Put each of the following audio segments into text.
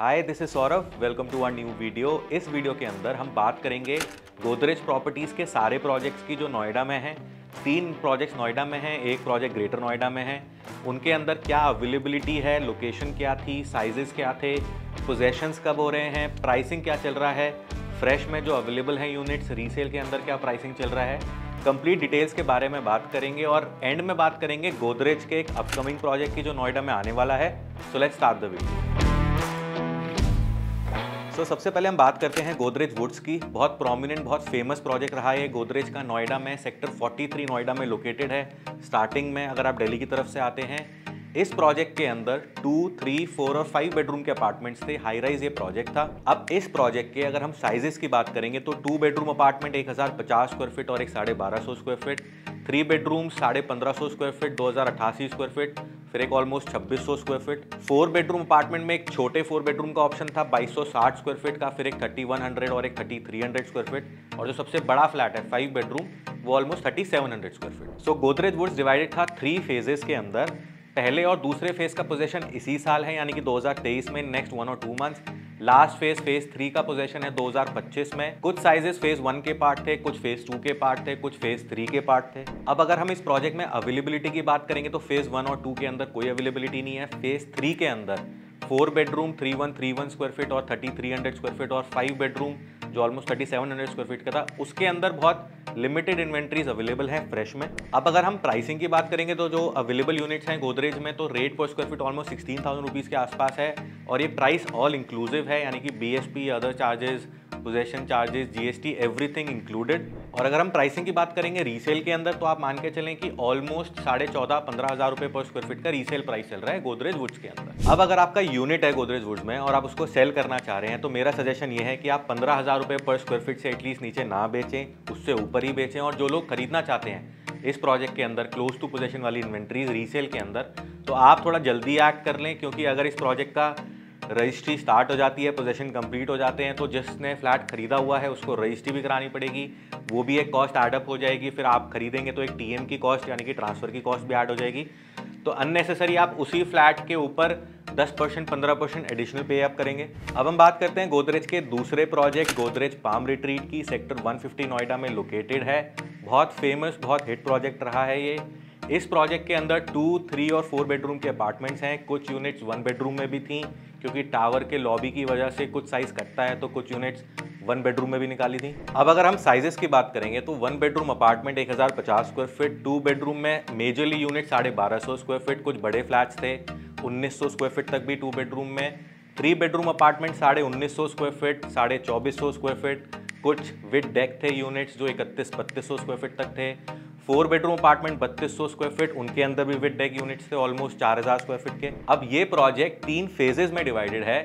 Hi this is Saurabh, welcome to our new video. इस video के अंदर हम बात करेंगे गोदरेज प्रॉपर्टीज़ के सारे प्रोजेक्ट्स की जो नोएडा में हैं। 3 प्रोजेक्ट्स नोएडा में हैं, 1 प्रोजेक्ट ग्रेटर नोएडा में है। उनके अंदर क्या अवेलेबिलिटी है, लोकेशन क्या थी, साइजेस क्या थे, पोजेशंस कब हो रहे हैं, प्राइसिंग क्या चल रहा है, फ्रेश में जो अवेलेबल हैं यूनिट्स, रीसेल के अंदर क्या प्राइसिंग चल रहा है, कंप्लीट डिटेल्स के बारे में बात करेंगे। और एंड में बात करेंगे गोदरेज के एक अपकमिंग प्रोजेक्ट की जो नोएडा में आने वाला है। So let's start the video. तो सबसे पहले हम बात करते हैं गोदरेज वुड्स की। बहुत प्रोमिनेंट, बहुत फेमस प्रोजेक्ट रहा है गोदरेज का। नोएडा में सेक्टर 43 नोएडा में लोकेटेड है। स्टार्टिंग में अगर आप दिल्ली की तरफ से आते हैं, इस प्रोजेक्ट के अंदर 2, 3, 4 और 5 बेडरूम के अपार्टमेंट्स थे। हाई राइज ये प्रोजेक्ट था। अब इस प्रोजेक्ट के अगर हम साइजेस की बात करेंगे तो 2 बेडरूम अपार्टमेंट 1050 स्क्वायर फीट और एक 1250 square feet, 3 bedroom 1550 square feet, 2088 square feet, फिर एक almost 2600 square feet. 4 bedroom apartment में एक छोटे 4 बेडरूम का ऑप्शन था 2260 स्क्वायर फीट का, फिर एक 3100 और एक 3300 स्क्वायर फीट, और जो सबसे बड़ा फ्लैट है 5 बेडरूम वो almost 3700 square feet. So Godrej woods divided था 3 फेजेस के अंदर। पहले और दूसरे फेज का पोजेशन इसी साल है, यानी कि 2023 में, नेक्स्ट 1 और 2 मंथ्स। लास्ट फेज 3 का पोजेशन है 2025 में। कुछ साइजेस फेज 1 के पार्ट थे, कुछ फेज 2 के पार्ट थे, कुछ फेज 3 के पार्ट थे। अब अगर हम इस प्रोजेक्ट में अवेलेबिलिटी की बात करेंगे तो फेज 1 और 2 के अंदर कोई अवेलेबिलिटी नहीं है। फेज 3 के अंदर 4 बेडरूम 3131 स्क्वायर फीट और 3300 स्क्वायर फीट, और 5 बेडरूम जो ऑलमोस्ट 3700 स्क्वायर फीट का था, उसके अंदर बहुत लिमिटेड इन्वेंट्रीज अवेलेबल हैं फ्रेश में। अब अगर हम प्राइसिंग की बात करेंगे तो जो अवेलेबल यूनिट्स हैं गोदरेज में, तो rate per square feet almost 16,000 rupees के आसपास है। और ये प्राइस ऑल इंक्लूसिव है, यानी कि BSP, other charges, possession charges, GST, everything included. और अगर हम प्राइसिंग की बात करेंगे रीसेल के अंदर, तो आप मान के चलें कि ऑलमोस्ट 14,500-15,000 रुपये पर स्क्वायर फीट का रीसेल प्राइस चल रहा है गोदरेज वुड्स के अंदर। अब अगर आपका यूनिट है गोदरेज वुड्स में और आप उसको सेल करना चाह रहे हैं, तो मेरा सजेशन ये है कि आप 15,000 रुपये पर स्क्वायर फीट से एटलीस्ट नीचे ना बेचें, उससे ऊपर ही बेचें। और जो लोग खरीदना चाहते हैं इस प्रोजेक्ट के अंदर क्लोज टू पोजेशन वाली इन्वेंट्रीज रीसेल के अंदर, तो आप थोड़ा जल्दी एक्ट कर लें, क्योंकि अगर इस प्रोजेक्ट का रजिस्ट्री स्टार्ट हो जाती है, पोजेशन कंप्लीट हो जाते हैं, तो जिसने फ्लैट खरीदा हुआ है उसको रजिस्ट्री भी करानी पड़ेगी, वो भी एक कॉस्ट ऐडअप हो जाएगी। फिर आप खरीदेंगे तो एक TM की कॉस्ट, यानी कि ट्रांसफ़र की कॉस्ट भी ऐड हो जाएगी। तो अननेसेसरी आप उसी फ्लैट के ऊपर 10%, 15% एडिशनल पे अप करेंगे। अब हम बात करते हैं गोदरेज के दूसरे प्रोजेक्ट गोदरेज पाम रिट्रीट की। सेक्टर 150 नोएडा में लोकेटेड है। बहुत फेमस, बहुत हिट प्रोजेक्ट रहा है ये। इस प्रोजेक्ट के अंदर 2, 3 और 4 बेडरूम के अपार्टमेंट्स हैं। कुछ यूनिट्स 1 बेडरूम में भी थी, क्योंकि टावर के लॉबी की वजह से कुछ साइज़ कटता है, तो कुछ यूनिट्स 1 बेडरूम में भी निकाली थी। अब अगर हम साइजेस की बात करेंगे तो 1 bedroom apartment 1050 square feet, 2 bedroom में मेजरली यूनिट 1250 स्क्वायर फीट, कुछ बड़े फ्लैट्स थे 1900 स्क्वायर फीट तक भी 2 बेडरूम में, 3 bedroom apartment 1950 square feet, 2400 square feet, कुछ विद डेक थे यूनिट्स जो 3100-3200 स्क्वायर फीट तक थे, 4 बेडरूम अपार्टमेंट 3200 स्क्वायर फीट, उनके अंदर भी विद डेक यूनिट्स थे ऑलमोस्ट 4000 स्क्वायर फीट के। अब ये प्रोजेक्ट 3 फेजेज में डिवाइडेड है।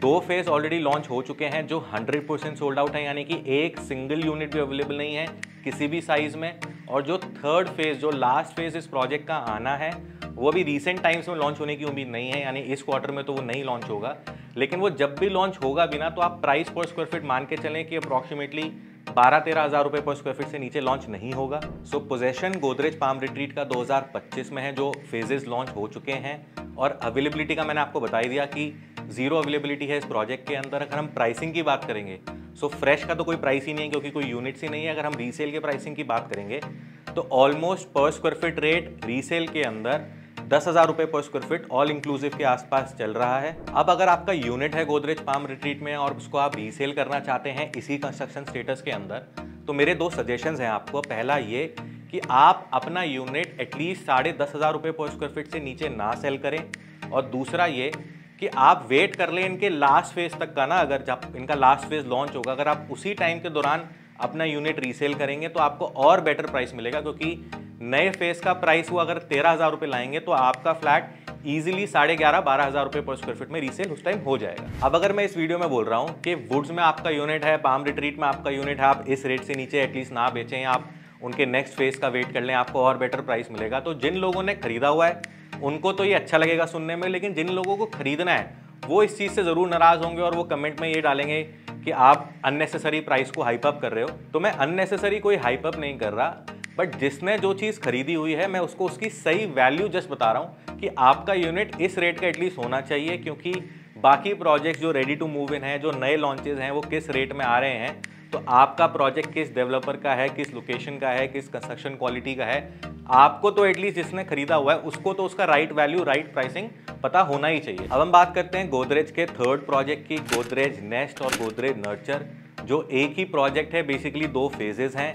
2 फेज ऑलरेडी लॉन्च हो चुके हैं जो 100% सोल्ड आउट है, यानी कि एक सिंगल यूनिट भी अवेलेबल नहीं है किसी भी साइज़ में। और जो 3rd फेज, जो लास्ट फेज इस प्रोजेक्ट का आना है, वो भी रिसेंट टाइम्स में लॉन्च होने की उम्मीद नहीं है, यानी इस क्वार्टर में तो वो नहीं लॉन्च होगा। लेकिन वो जब भी लॉन्च होगा भी ना, तो आप प्राइस पर स्क्वायर फीट मान के चलें कि अप्रॉक्सीमेटली 12-13 हज़ार रुपये पर स्क्वायर फीट से नीचे लॉन्च नहीं होगा। So possession Godrej palm retreat का 2025 में है, जो फेजेस लॉन्च हो चुके हैं। और अवेलेबिलिटी का मैंने आपको बता ही दिया कि 0 अवेलेबिलिटी है इस प्रोजेक्ट के अंदर। अगर हम प्राइसिंग की बात करेंगे सो फ्रेश का तो कोई प्राइस ही नहीं है, क्योंकि कोई यूनिट्स ही नहीं है। अगर हम रीसेल के प्राइसिंग की बात करेंगे तो ऑलमोस्ट पर स्क्वायर फीट रेट रीसेल के अंदर 10,000 रुपये per square feet all inclusive के आसपास चल रहा है। अब अगर आपका यूनिट है गोदरेज पाम रिट्रीट में और उसको आप रीसेल करना चाहते हैं इसी कंस्ट्रक्शन स्टेटस के अंदर, तो मेरे 2 सजेशंस हैं आपको। पहला ये कि आप अपना यूनिट एटलीस्ट 10,500 रुपये पर स्क्वायर फीट से नीचे ना सेल करें, और दूसरा ये कि आप वेट कर लें इनके लास्ट फेज तक का ना। अगर जब इनका लास्ट फेज लॉन्च होगा, अगर आप उसी टाइम के दौरान अपना यूनिट रीसेल करेंगे तो आपको और बेटर प्राइस मिलेगा, क्योंकि नए फेस का प्राइस वो अगर 13,000 रुपये लाएंगे तो आपका फ्लैट ईजिली 11,500-12,000 रुपये पर स्क्वायर फीट में रीसेल उस टाइम हो जाएगा। अब अगर मैं इस वीडियो में बोल रहा हूँ कि वुड्स में आपका यूनिट है, पाम रिट्रीट में आपका यूनिट है, आप इस रेट से नीचे एटलीस्ट ना बेचें, आप उनके नेक्स्ट फेस का वेट कर लें, आपको और बेटर प्राइस मिलेगा। तो जिन लोगों ने खरीदा हुआ है उनको तो ये अच्छा लगेगा सुनने में, लेकिन जिन लोगों को खरीदना है वो इस चीज़ से ज़रूर नाराज़ होंगे और वो कमेंट में ये डालेंगे कि आप अननेसेसरी प्राइस को हाइप अप कर रहे हो। तो मैं अननेसेसरी कोई हाइप अप नहीं कर रहा, बट जिसने जो चीज़ खरीदी हुई है मैं उसको उसकी सही वैल्यू जस्ट बता रहा हूँ कि आपका यूनिट इस रेट का एटलीस्ट होना चाहिए, क्योंकि बाकी प्रोजेक्ट जो रेडी टू मूव इन है, जो नए लॉन्चेज हैं वो किस रेट में आ रहे हैं, तो आपका प्रोजेक्ट किस डेवलपर का है, किस लोकेशन का है, किस कंस्ट्रक्शन क्वालिटी का है, आपको तो एटलीस्ट जिसने खरीदा हुआ है उसको तो उसका राइट वैल्यू, राइट प्राइसिंग पता होना ही चाहिए। अब हम बात करते हैं गोदरेज के थर्ड प्रोजेक्ट की, गोदरेज नेस्ट और गोदरेज नर्चर, जो एक ही प्रोजेक्ट है। बेसिकली दो फेजेज हैं।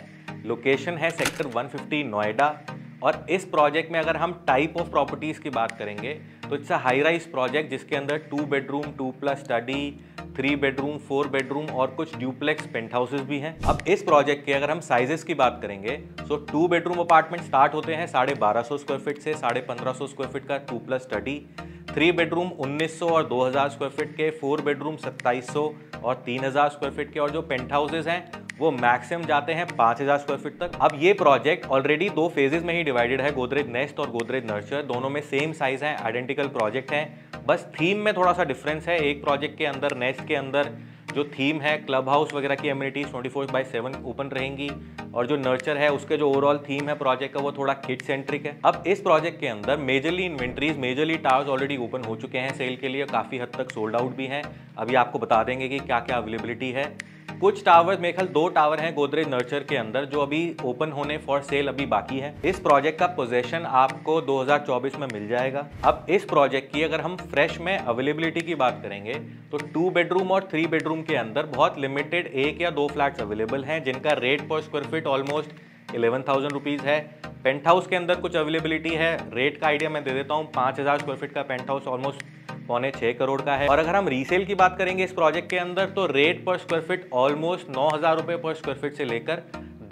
लोकेशन है सेक्टर 150 नोएडा, और इस प्रोजेक्ट में अगर हम टाइप ऑफ प्रॉपर्टीज़ की बात करेंगे तो it's a high rise project जिसके अंदर 2 बेडरूम, 2+ स्टडी, 3 बेडरूम, 4 बेडरूम और कुछ ड्यूप्लेक्स पेंट हाउसेज भी हैं। अब इस प्रोजेक्ट के अगर हम साइजेस की बात करेंगे तो 2 बेडरूम अपार्टमेंट स्टार्ट होते हैं 1250 स्क्वायर फीट से, 1550 स्क्वायर फीट का 2+ स्टडी, 3 बेडरूम 1900 और 2000 स्क्वायर फीट के, 4 बेडरूम 2700 और 3000 स्क्वायर फीट के, और जो पेंट हाउसेज हैं वो मैक्सिमम जाते हैं 5000 स्क्वायर फीट तक। अब ये प्रोजेक्ट ऑलरेडी दो फेजेस में ही डिवाइडेड है, गोदरेज नेस्ट और गोदरेज नर्चर, दोनों में सेम साइज है, आइडेंटिकल प्रोजेक्ट हैं, बस थीम में थोड़ा सा डिफरेंस है। एक प्रोजेक्ट के अंदर, नेस्ट के अंदर, जो थीम है क्लब हाउस वगैरह की एम्यूनिटीज 24/7 ओपन रहेंगी, और जो नर्चर है उसके जो ओवरऑल थीम है प्रोजेक्ट का वो थोड़ा किड सेंट्रिक है। अब इस प्रोजेक्ट के अंदर majorly inventories, majorly towers already open हो चुके हैं सेल के लिए, काफ़ी हद तक सोल्ड आउट भी हैं। अभी आपको बता देंगे कि क्या क्या अवेलेबिलिटी है। कुछ टावर, मेरे ख्याल 2 टावर हैं गोदरेज नर्चर के अंदर जो अभी ओपन होने फॉर सेल अभी बाकी है। इस प्रोजेक्ट का पोजेशन आपको 2024 में मिल जाएगा। अब इस प्रोजेक्ट की अगर हम फ्रेश में अवेलेबिलिटी की बात करेंगे तो 2 बेडरूम और 3 बेडरूम के अंदर बहुत लिमिटेड 1 या 2 फ्लैट्स अवेलेबल हैं जिनका rate per square feet almost 11,000 rupees है। पेंट हाउस के अंदर कुछ अवेलेबिलिटी है, रेट का आइडिया मैं दे देता हूँ। 5000 स्क्वायर फीट का पेंट हाउस ऑलमोस्ट 5.25 करोड़ का है। और अगर हम रीसेल की बात करेंगे इस प्रोजेक्ट के अंदर तो rate per square feet almost 9,000 रुपये पर स्क्वायर फीट से लेकर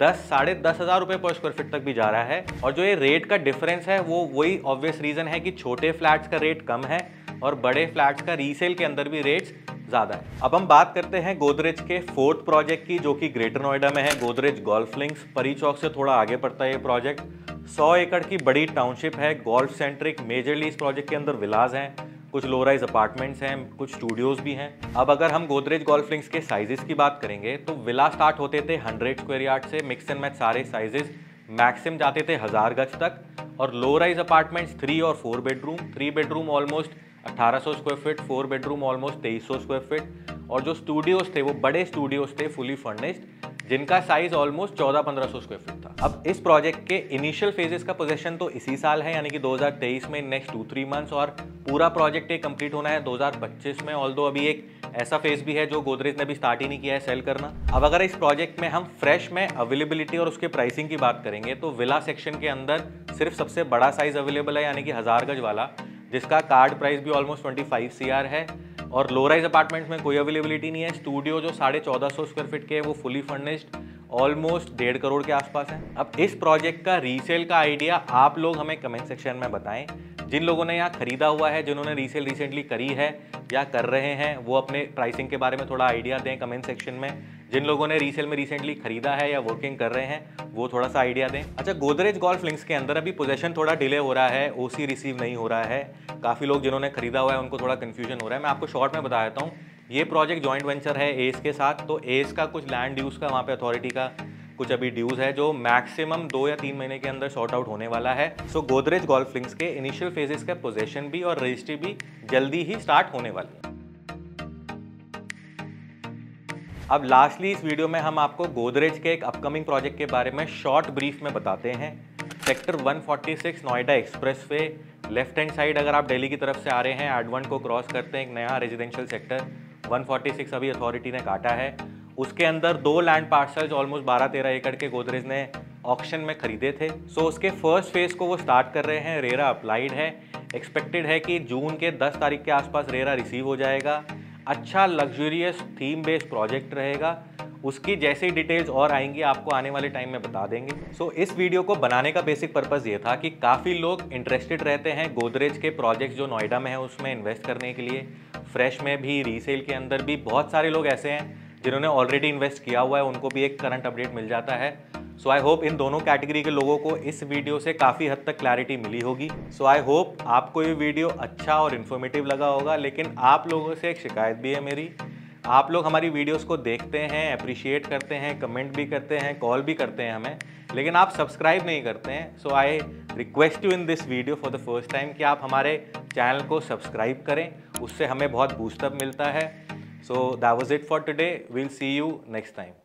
10,000-10,500 रुपये पर स्क्वायर फीट तक भी जा रहा है। और जो ये रेट का डिफरेंस है वो वही ऑब्वियस रीज़न है कि छोटे फ्लैट्स का रेट कम है और बड़े फ्लैट्स का रीसेल के अंदर भी रेट्स ज़्यादा है। अब हम बात करते हैं गोदरेज के फोर्थ प्रोजेक्ट की जो कि ग्रेटर नोएडा में है, गोदरेज गोल्फ लिंक्स। परी चौक से थोड़ा आगे पड़ता है ये प्रोजेक्ट। 100 एकड़ की बड़ी टाउनशिप है, गोल्फ सेंट्रिक। मेजरली इस प्रोजेक्ट के अंदर विलाज हैं, कुछ लो राइज अपार्टमेंट्स हैं, कुछ स्टूडियोज़ भी हैं। अब अगर हम गोदरेज गोल्फ लिंक्स के साइजेस की बात करेंगे तो विला स्टार्ट होते थे 100 स्क्वायर यार्ड से, मिक्स एंड मैच सारे साइजेस, मैक्सिम जाते थे 1000 गज तक, और लो राइज अपार्टमेंट्स 3 और 4 bedroom, 3 bedroom almost 1800 square feet, 4 bedroom almost 2300 square feet, और जो स्टूडियोज़ थे वो बड़े स्टूडियोज़ थे फुली फर्निश्ड जिनका साइज ऑलमोस्ट 1400-1500 स्क्वायर फीट था। अब इस प्रोजेक्ट के इनिशियल फेजेस का पोजेशन तो इसी साल है यानी कि 2023 में, नेक्स्ट 2-3 मंथ्स, और पूरा प्रोजेक्ट ये कंप्लीट होना है 2025 में। ऑल्दो अभी एक ऐसा फेज भी है जो गोदरेज ने भी स्टार्ट ही नहीं किया है सेल करना। अब अगर इस प्रोजेक्ट में हम फ्रेश में अवेलेबिलिटी और उसके प्राइसिंग की बात करेंगे तो विला सेक्शन के अंदर सिर्फ सबसे बड़ा साइज अवेलेबल है यानी कि 1000 गज वाला, जिसका कार्ड प्राइस भी ऑलमोस्ट 25 CR है, और लो राइज अपार्टमेंट्स में कोई अवेलेबिलिटी नहीं है। स्टूडियो जो 1450 स्क्वायर फीट के है वो फुली फर्निश्ड ऑलमोस्ट 1.5 करोड़ के आसपास है। अब इस प्रोजेक्ट का रीसेल का आइडिया आप लोग हमें कमेंट सेक्शन में बताएं। जिन लोगों ने यहाँ खरीदा हुआ है, जिन्होंने रीसेल रिसेंटली करी है या कर रहे हैं, वो अपने प्राइसिंग के बारे में थोड़ा आइडिया दें कमेंट सेक्शन में। जिन लोगों ने रीसेल में रिसेंटली खरीदा है या वर्किंग कर रहे हैं वो थोड़ा सा आइडिया दें। अच्छा, गोदरेज गोल्फ लिंक्स के अंदर अभी पोजेशन थोड़ा डिले हो रहा है, ओसी रिसीव नहीं हो रहा है, काफ़ी लोग जिन्होंने खरीदा हुआ है उनको थोड़ा कन्फ्यूजन हो रहा है। मैं आपको शॉर्ट में बता देता हूँ, ये प्रोजेक्ट जॉइंट वेंचर है एस के साथ, तो एस का कुछ लैंड ड्यूज़ का वहाँ पे अथॉरिटी का कुछ अभी ड्यूज़ है जो मैक्सिमम 2 या 3 महीने के अंदर शॉर्ट आउट होने वाला है। सो गोदरेज गोल्फ लिंक्स के इनिशियल फेजेस का पोजेशन भी और रजिस्ट्री भी जल्दी ही स्टार्ट होने वाली है। अब लास्टली इस वीडियो में हम आपको गोदरेज के एक अपकमिंग प्रोजेक्ट के बारे में शॉर्ट ब्रीफ में बताते हैं। Sector 146 Noida expressway, left hand side अगर आप दिल्ली की तरफ से आ रहे हैं, एडवन को क्रॉस करते हैं एक नया रेजिडेंशियल सेक्टर 146 अभी अथॉरिटी ने काटा है। उसके अंदर 2 लैंड पार्सल्स ऑलमोस्ट 12-13 एकड़ के गोदरेज ने ऑक्शन में खरीदे थे। सो उसके फर्स्ट फेज़ को वो स्टार्ट कर रहे हैं। रेरा अप्लाइड है, एक्सपेक्टेड है कि जून के 10 तारीख के आसपास रेरा रिसीव हो जाएगा। अच्छा लग्जूरियस थीम बेस्ड प्रोजेक्ट रहेगा, उसकी जैसी डिटेल्स और आएंगी आपको आने वाले टाइम में बता देंगे। सो इस वीडियो को बनाने का बेसिक पर्पस ये था कि काफ़ी लोग इंटरेस्टेड रहते हैं गोदरेज के प्रोजेक्ट्स जो नोएडा में है उसमें इन्वेस्ट करने के लिए। फ्रेश में भी, रीसेल के अंदर भी बहुत सारे लोग ऐसे हैं जिन्होंने ऑलरेडी इन्वेस्ट किया हुआ है, उनको भी एक करंट अपडेट मिल जाता है। सो आई होप इन दोनों कैटेगरी के लोगों को इस वीडियो से काफ़ी हद तक क्लैरिटी मिली होगी। सो आई होप आपको ये वीडियो अच्छा और इन्फॉर्मेटिव लगा होगा। लेकिन आप लोगों से एक शिकायत भी है मेरी, आप लोग हमारी वीडियोस को देखते हैं, अप्रिशिएट करते हैं, कमेंट भी करते हैं, कॉल भी करते हैं हमें, लेकिन आप सब्सक्राइब नहीं करते हैं। So I request you in this video for the first time कि आप हमारे चैनल को सब्सक्राइब करें उससे हमें बहुत बूस्टअप मिलता है। So that was it for today. We'll see you next time.